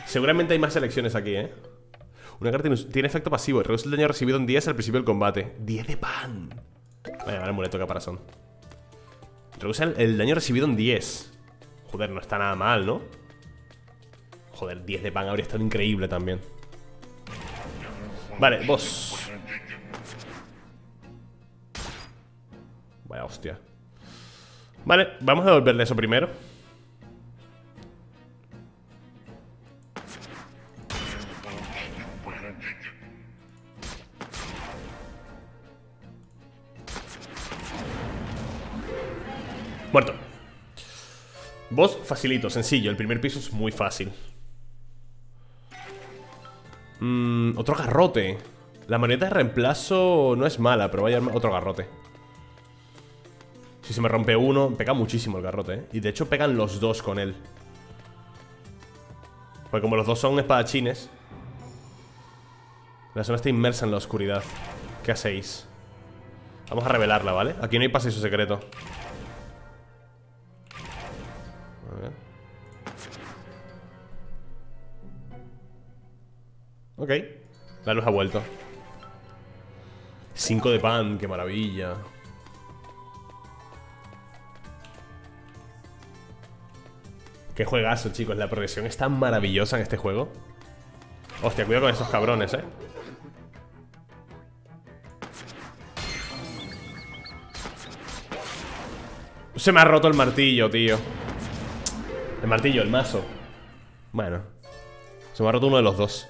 Seguramente hay más selecciones aquí, ¿eh? Una carta tiene efecto pasivo. Reduce el daño recibido en diez al principio del combate. diez de pan. Vale, vale, amuleto caparazón. Reduce el, el daño recibido en diez. Joder, no está nada mal, ¿no? Joder, diez de pan habría estado increíble también. Vale, boss. Vaya hostia. Vale, vamos a devolverle eso primero. Muerto. Boss facilito, sencillo. El primer piso es muy fácil. Mm, otro garrote. La maneta de reemplazo no es mala, pero vaya otro garrote. Si se me rompe uno, pega muchísimo el garrote, ¿eh? Y de hecho pegan los dos con él. Porque como los dos son espadachines, la zona está inmersa en la oscuridad. ¿Qué hacéis? Vamos a revelarla, ¿vale? Aquí no hay paseo secreto. A ver. Ok. La luz ha vuelto. Cinco de pan, qué maravilla. Qué juegazo, chicos. La progresión es tan maravillosa en este juego. Hostia, cuidado con estos cabrones, eh. Se me ha roto el martillo, tío. El martillo, el mazo. Bueno, se me ha roto uno de los dos.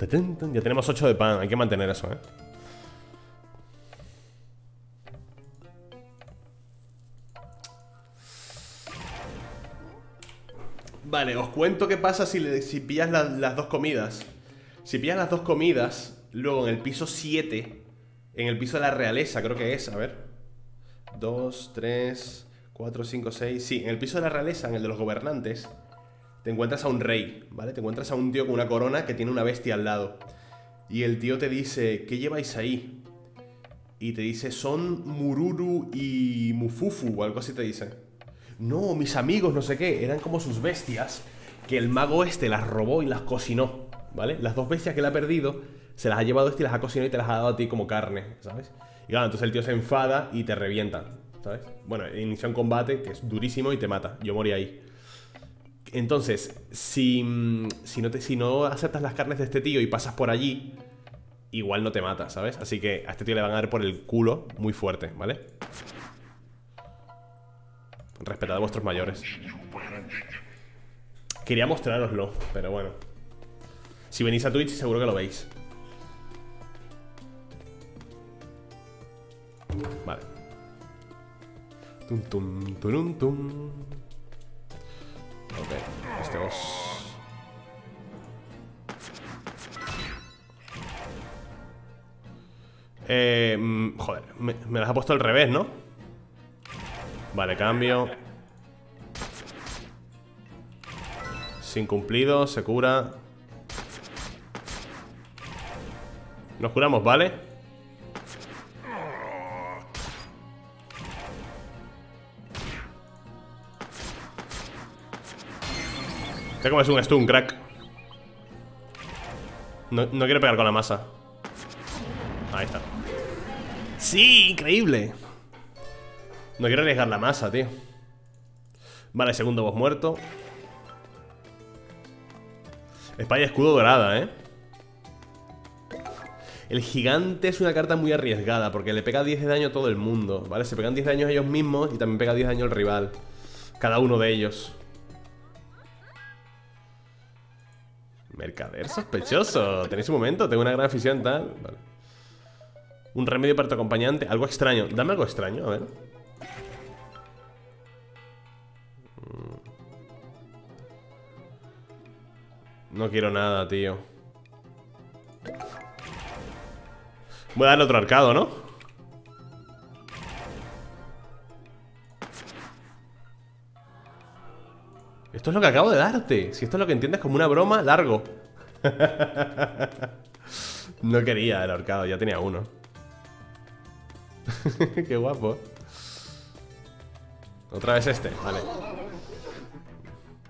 Ya tenemos ocho de pan, hay que mantener eso, ¿eh? Vale, os cuento qué pasa si, le, si pillas la, las dos comidas. Si pillas las dos comidas, luego en el piso siete, en el piso de la realeza, creo que es, a ver, dos, tres, cuatro, cinco, seis. Sí, en el piso de la realeza, en el de los gobernantes, te encuentras a un rey, ¿vale? Te encuentras a un tío con una corona que tiene una bestia al lado. Y el tío te dice, ¿qué lleváis ahí? Y te dice, son Mururu y Mufufu, o algo así te dice. No, mis amigos, no sé qué, eran como sus bestias que el mago este las robó y las cocinó, ¿vale? Las dos bestias que él ha perdido, se las ha llevado este y las ha cocinado y te las ha dado a ti como carne, ¿sabes? Y claro, entonces el tío se enfada y te revienta, ¿sabes? Bueno, inicia un combate que es durísimo y te mata. Yo morí ahí. Entonces, si, si, no te, si no aceptas las carnes de este tío y pasas por allí, igual no te mata, ¿sabes? Así que a este tío le van a dar por el culo muy fuerte, ¿vale? Respetad a vuestros mayores. Quería mostrároslo, pero bueno. Si venís a Twitch seguro que lo veis. Vale. Tum, tum, tum, tum. Ok, este boss. Eh, joder, me, me las ha puesto al revés, ¿no? Vale, cambio. Sin cumplido, se cura. Nos curamos, ¿vale? Te comes un stun, crack. No, no quiero pegar con la masa. Ahí está. ¡Sí! ¡Increíble! No quiero arriesgar la masa, tío. Vale, segundo boss muerto. Espada y escudo dorada, ¿eh? El gigante es una carta muy arriesgada, porque le pega diez de daño a todo el mundo, ¿vale? Se pegan diez de daño a ellos mismos y también pega diez de daño al rival. Cada uno de ellos. Mercader sospechoso. ¿Tenéis un momento? Tengo una gran afición, tal. Vale. Un remedio para tu acompañante. Algo extraño. Dame algo extraño, a ver. No quiero nada, tío. Voy a darle otro arcado, ¿no? Esto es lo que acabo de darte. Si esto es lo que entiendes como una broma, largo. No quería el ahorcado, ya tenía uno. Qué guapo. Otra vez este, vale.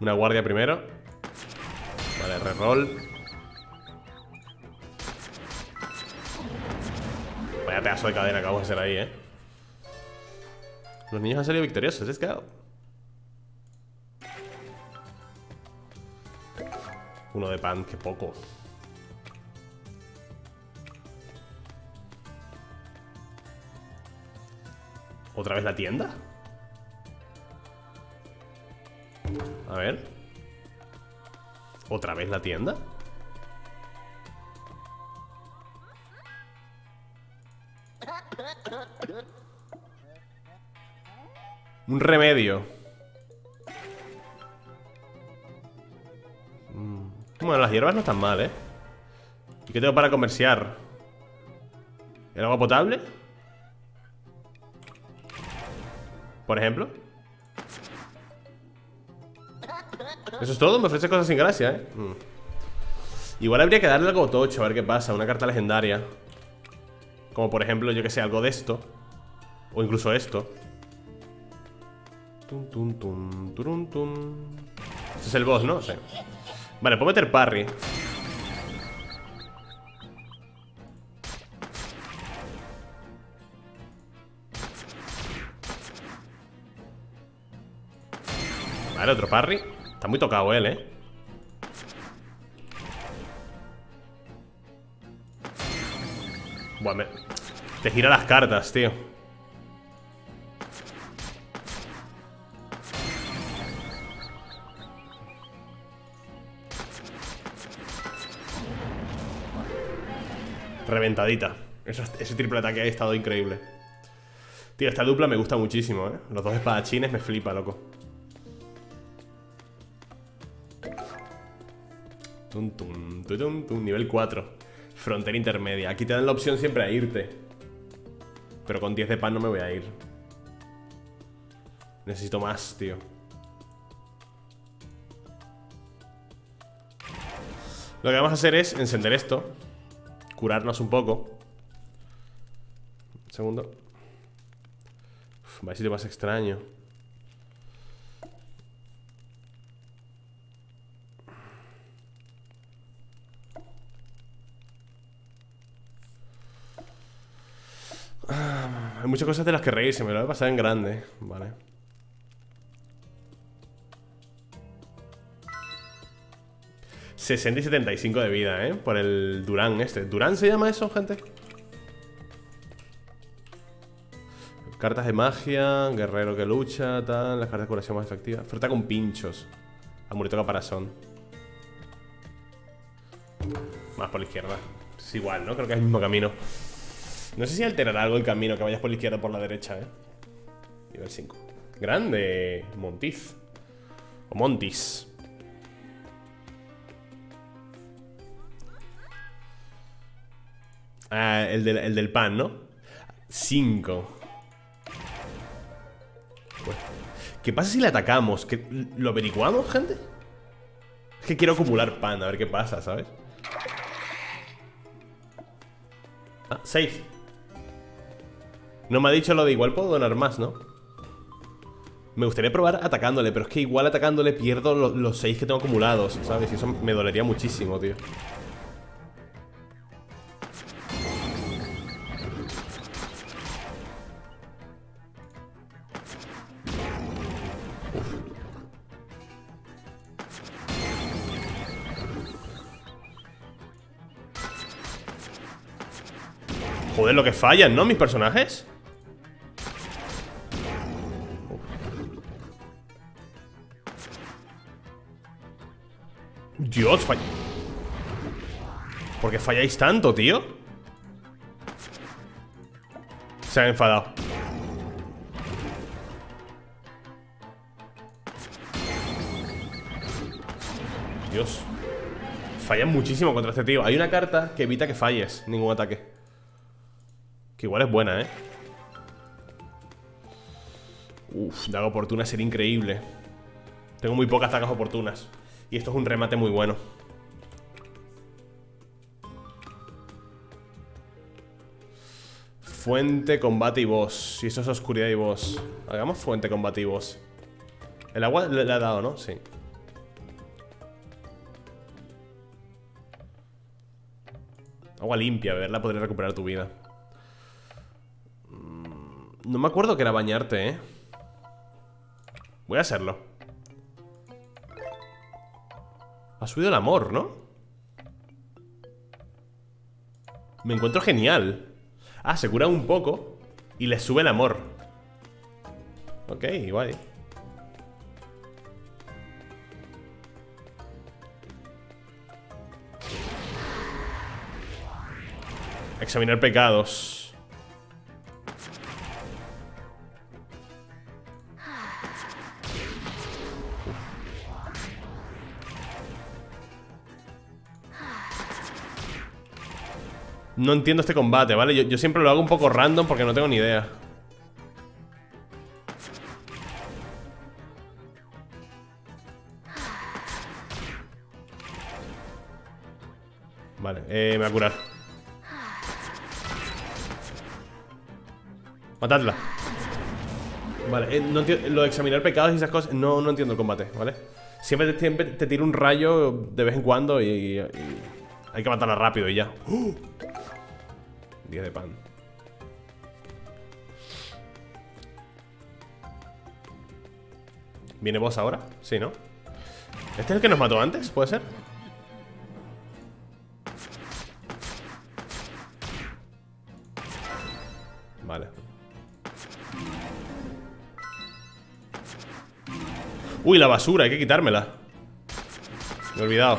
Una guardia primero. Vale, reroll. Vaya pedazo de cadena que vamos a hacer ahí, eh. Los niños han salido victoriosos, let's go. Uno de pan, qué poco. ¿Otra vez la tienda? A ver. ¿Otra vez la tienda? Un remedio. Bueno, las hierbas no están mal, ¿eh? ¿Y qué tengo para comerciar? ¿El agua potable? Por ejemplo. Eso es todo, me ofrece cosas sin gracia, ¿eh? Mm. Igual habría que darle algo tocho, a ver qué pasa, una carta legendaria. Como por ejemplo, yo que sé, algo de esto. O incluso esto. Tum, tum, tum, turum, tum. Este es el boss, ¿no? Sí. Vale, puedo meter parry. Vale, otro parry. Está muy tocado él, eh. Bueno, me... te gira las cartas, tío. Reventadita. Eso, ese triple ataque ha estado increíble. Tío, esta dupla me gusta muchísimo, eh. Los dos espadachines me flipa, loco. Tum, tum, tum, tum. Nivel cuatro. Frontera intermedia. Aquí te dan la opción siempre a irte. Pero con diez de pan no me voy a ir. Necesito más, tío. Lo que vamos a hacer es encender esto. Curarnos un poco. Un segundo. Uf, va a ser más extraño. Hay muchas cosas de las que reírse, me lo voy a pasar en grande. Vale. sesenta y setenta y cinco de vida, ¿eh? Por el Durán este. ¿Durán se llama eso, gente? Cartas de magia, guerrero que lucha, tal. Las cartas de curación más efectivas. Fruta con pinchos. Amuleto caparazón. Más por la izquierda. Es igual, ¿no? Creo que es el mismo camino. No sé si alterará algo el camino, que vayas por la izquierda o por la derecha, ¿eh? Nivel cinco. Grande. Montiz. O Montis. Ah, el del, el del pan, ¿no? cinco. ¿Qué pasa si le atacamos? ¿Qué, ¿Lo averiguamos, gente? Es que quiero acumular pan, a ver qué pasa, ¿sabes? Ah, seis. No me ha dicho lo de igual puedo donar más, ¿no? Me gustaría probar atacándole, pero es que igual atacándole pierdo lo, los seis que tengo acumulados, ¿sabes? Y eso me dolería muchísimo, tío. Joder, lo que fallan, ¿no? Mis personajes. Dios, falla. ¿Por qué falláis tanto, tío? Se han enfadado. Dios. Fallan muchísimo contra este tío. Hay una carta que evita que falles ningún ataque, que igual es buena, ¿eh? Uf, daga oportuna sería increíble. Tengo muy pocas dagas oportunas. Y esto es un remate muy bueno. Fuente, combate y boss. Y eso es oscuridad y boss. Hagamos fuente, combate y boss. El agua le, le ha dado, ¿no? Sí. Agua limpia, beberla podría recuperar tu vida. No me acuerdo que era bañarte, ¿eh? Voy a hacerlo. Ha subido el amor, ¿no? Me encuentro genial. Ah, se cura un poco y le sube el amor. Ok, guay. Examinar pecados. No entiendo este combate, ¿vale? Yo, yo siempre lo hago un poco random porque no tengo ni idea. Vale, eh, me voy a curar. Matadla. Vale, eh, no entiendo, lo de examinar pecados y esas cosas, no, no entiendo el combate, ¿vale? Siempre te, siempre te tiro un rayo de vez en cuando y, y, y hay que matarla rápido y ya. ¡Uh! diez de pan. ¿Viene boss ahora? Sí, ¿no? ¿Este es el que nos mató antes? ¿Puede ser? Vale. Uy, la basura, hay que quitármela. Me he olvidado.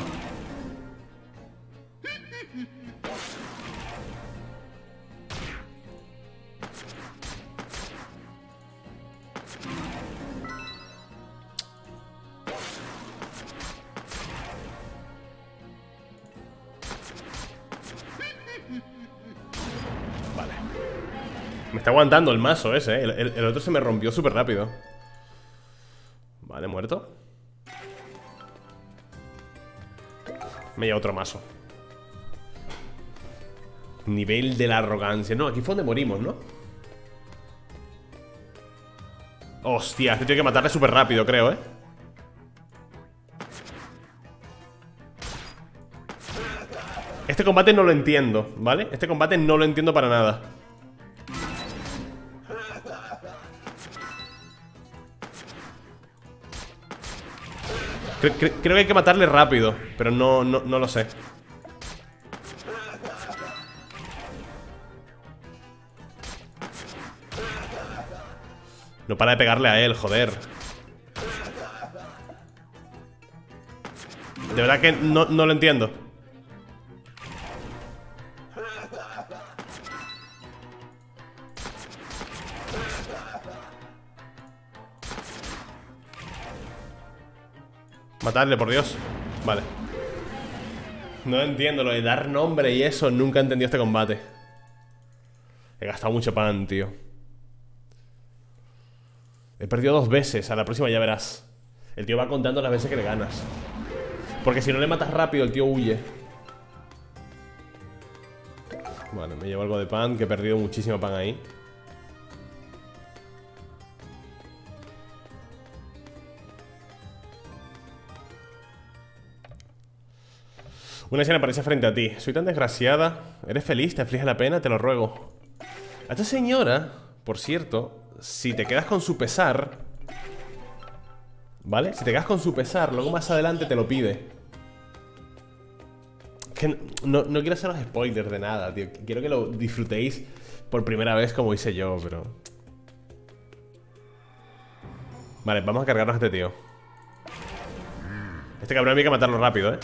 Está aguantando el mazo ese, ¿eh? el, el, el otro se me rompió súper rápido. Vale, muerto. Me lleva otro mazo. Nivel de la arrogancia. No, aquí fue donde morimos, ¿no? Hostia, este tiene que matarle súper rápido, creo, ¿eh? Este combate no lo entiendo, ¿vale? Este combate no lo entiendo para nada. Creo, creo, creo que hay que matarle rápido, pero no, no, no lo sé. No para de pegarle a él, joder. De verdad que no, no lo entiendo. Matarle, por Dios. Vale. No entiendo lo de dar nombre y eso. Nunca he entendido este combate. He gastado mucho pan, tío. He perdido dos veces. A la próxima ya verás. El tío va contando las veces que le ganas, porque si no le matas rápido, el tío huye. Bueno, me llevo algo de pan, que he perdido muchísimo pan ahí. Una escena aparece frente a ti. Soy tan desgraciada. ¿Eres feliz? ¿Te aflige la pena? Te lo ruego. A esta señora, por cierto, si te quedas con su pesar, ¿vale? Si te quedas con su pesar, luego más adelante te lo pide. que no, no quiero haceros spoilers de nada, tío. Quiero que lo disfrutéis por primera vez como hice yo, pero... Vale, vamos a cargarnos a este tío. Este cabrón hay que matarlo rápido, ¿eh?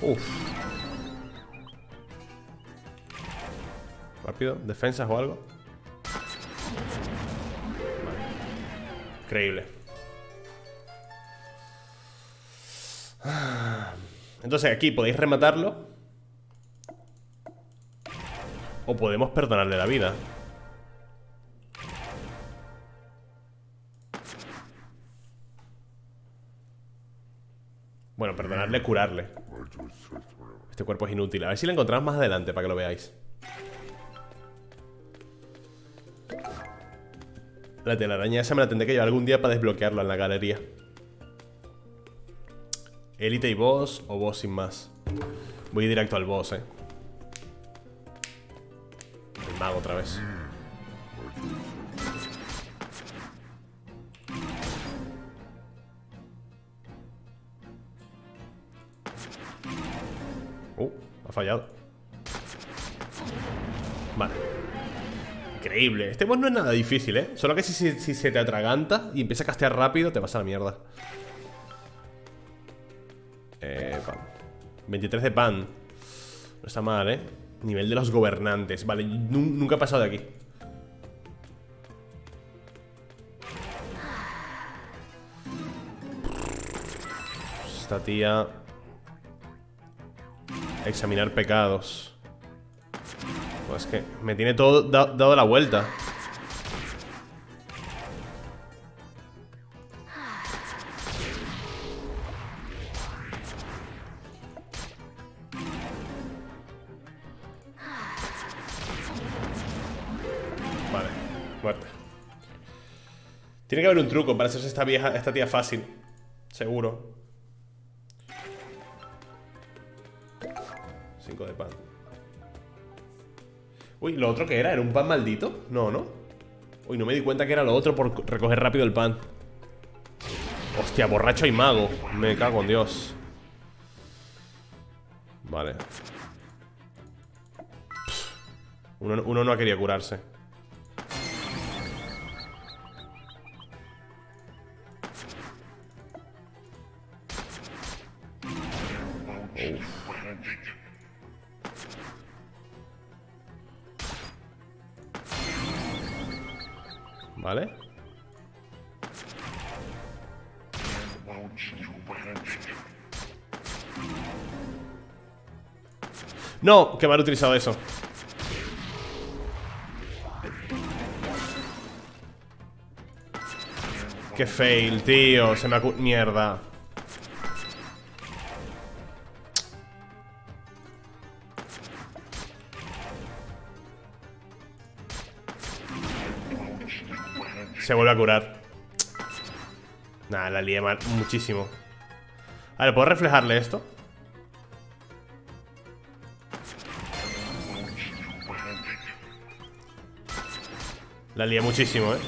Uff. Rápido, defensas o algo. Increíble. Entonces aquí podéis rematarlo o podemos perdonarle la vida. Bueno, perdonarle, curarle. Este cuerpo es inútil. A ver si lo encontramos más adelante para que lo veáis. La telaraña esa me la tendré que llevar algún día para desbloquearla en la galería. Élite y boss, o boss sin más. Voy directo al boss, eh. El mago otra vez. Uh, ha fallado. Vale. Increíble. Este boss no es nada difícil, ¿eh? Solo que si, si, si se te atraganta y empieza a castear rápido, te vas a la mierda. Eh, pan. veintitrés de pan. No está mal, ¿eh? Nivel de los gobernantes. Vale, nunca he pasado de aquí. Esta tía. Examinar pecados. Es que me tiene todo da dado la vuelta. Vale, muerta. Tiene que haber un truco para hacerse esta vieja, esta tía fácil. Seguro. cinco de pan. Uy, ¿lo otro que era? ¿Era un pan maldito? No, ¿no? Uy, no me di cuenta que era lo otro por recoger rápido el pan. Hostia, borracho y mago. Me cago en Dios. Vale. Uno, uno no ha querido curarse. ¿Vale? No, que mal utilizado eso. Qué fail, tío. Se me acu... Mierda. Se vuelve a curar. Nah, la lié mal, muchísimo. A ver, ¿puedo reflejarle esto? La lié muchísimo, eh.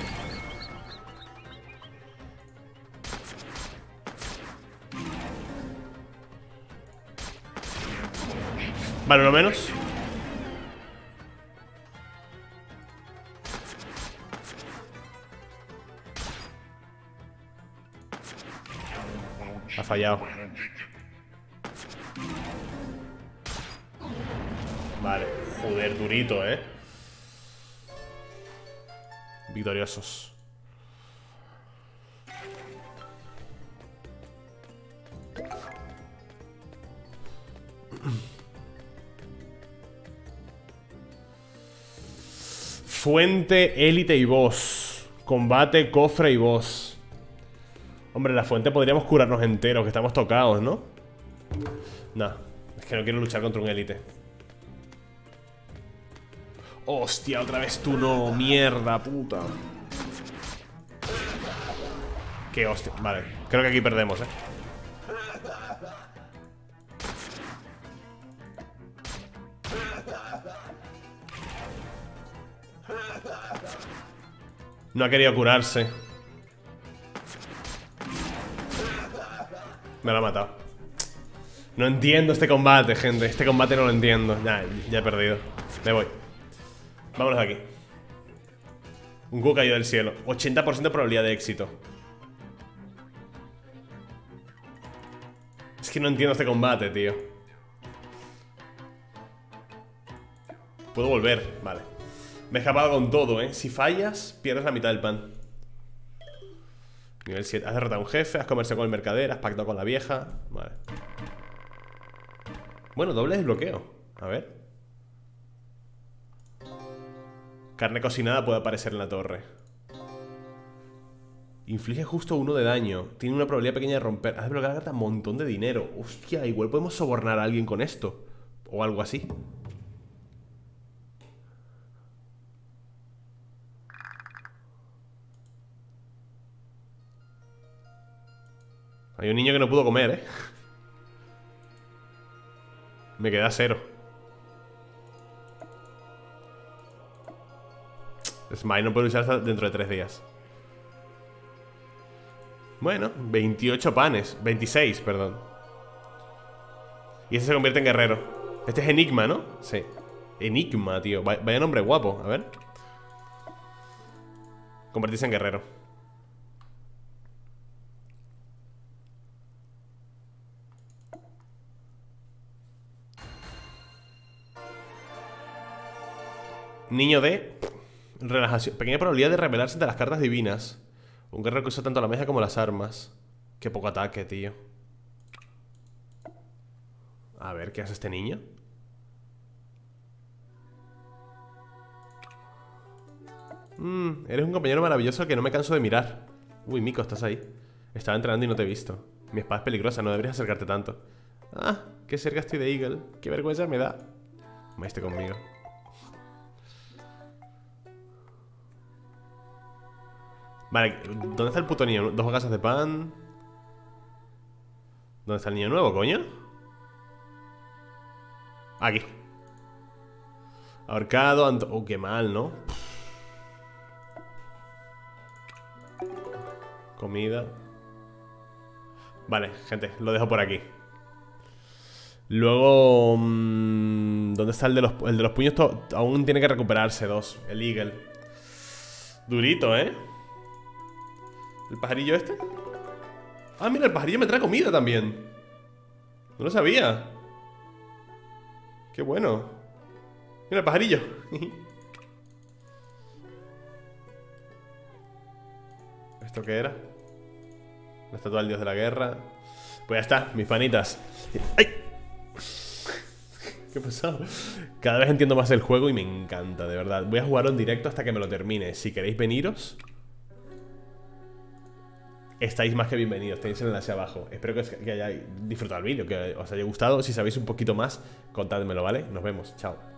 Vale, uno menos. Ha fallado. Vale, joder, durito, eh. Victoriosos. Fuente, élite y boss. Combate, cofre y boss. Hombre, la fuente podríamos curarnos enteros, que estamos tocados, ¿no? Nah, es que no quiero luchar contra un élite. Hostia, otra vez tú no, mierda, puta. Qué hostia, vale, creo que aquí perdemos, ¿eh? No ha querido curarse. Me lo ha matado. No entiendo este combate, gente. Este combate no lo entiendo. Nah, ya he perdido. Me voy. Vámonos de aquí. Un Q cayó del cielo. ochenta por ciento de probabilidad de éxito. Es que no entiendo este combate, tío. Puedo volver. Vale. Me he escapado con todo, ¿eh? Si fallas, pierdes la mitad del pan. Nivel siete. Has derrotado a un jefe, has comerciado con el mercader, has pactado con la vieja. Vale. Bueno, doble desbloqueo. A ver. Carne cocinada puede aparecer en la torre. Inflige justo uno de daño. Tiene una probabilidad pequeña de romper. Has desbloqueado un montón de dinero. Hostia, igual podemos sobornar a alguien con esto. O algo así. Hay un niño que no pudo comer, ¿eh? Me queda cero. Smile no puede usar hasta dentro de tres días. Bueno, veintiocho panes. veintiséis, perdón. Y este se convierte en guerrero. Este es Enigma, ¿no? Sí. Enigma, tío. Vaya nombre guapo. A ver. Convertirse en guerrero. Niño de relajación. Pequeña probabilidad de revelarse ante las cartas divinas. Un guerrero que usa tanto la mesa como las armas. Qué poco ataque, tío. A ver, ¿qué hace este niño? Mm, eres un compañero maravilloso que no me canso de mirar. Uy, Miko, estás ahí. Estaba entrenando y no te he visto. Mi espada es peligrosa, no deberías acercarte tanto. Ah, qué cerca estoy de Eagle. Qué vergüenza me da. Maíste conmigo. Vale, ¿dónde está el puto niño? Dos casas de pan. ¿Dónde está el niño nuevo, coño? Aquí. Ahorcado, Anto... Oh, qué mal, ¿no? Comida. Vale, gente, lo dejo por aquí. Luego... Mmm, ¿dónde está el de los, el de los puños? To... Aún tiene que recuperarse dos. El Eagle. Durito, ¿eh? ¿El pajarillo este? Ah, mira, el pajarillo me trae comida también. No lo sabía. Qué bueno. Mira, el pajarillo. ¿Esto qué era? La estatua del dios de la guerra. Pues ya está, mis panitas. ¡Ay! ¿Qué ha pasado? Cada vez entiendo más el juego y me encanta, de verdad. Voy a jugarlo en directo hasta que me lo termine. Si queréis veniros... Estáis más que bienvenidos, tenéis el enlace abajo. Espero que hayáis disfrutado el vídeo, que os haya gustado. Si sabéis un poquito más, contádmelo, ¿vale? Nos vemos, chao.